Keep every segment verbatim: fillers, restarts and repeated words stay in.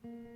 Thank you.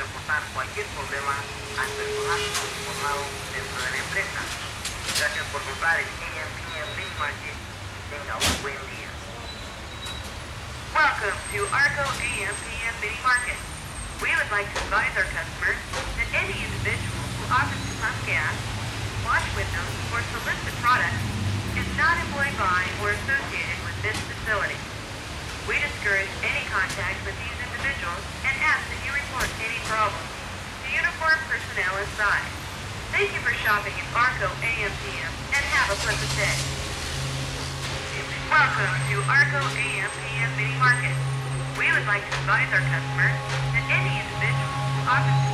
reportar cualquier problema al personal informado dentro de la empresa. Gracias por comprar el A M P M Big Market. Tenga un buen día. Welcome to ARCO A M P M Mini Market. We would like to advise our customers that any individual who offers to pump gas, watch with them, or solicit products is not employed by or associated with this facility. We discourage any contact with these individuals and ask that you report any problems to uniformed personnel aside. Thank you for shopping at ARCO A M P M and have a pleasant day. Welcome to ARCO A M P M Mini Market. We would like to advise our customers that any individual who offers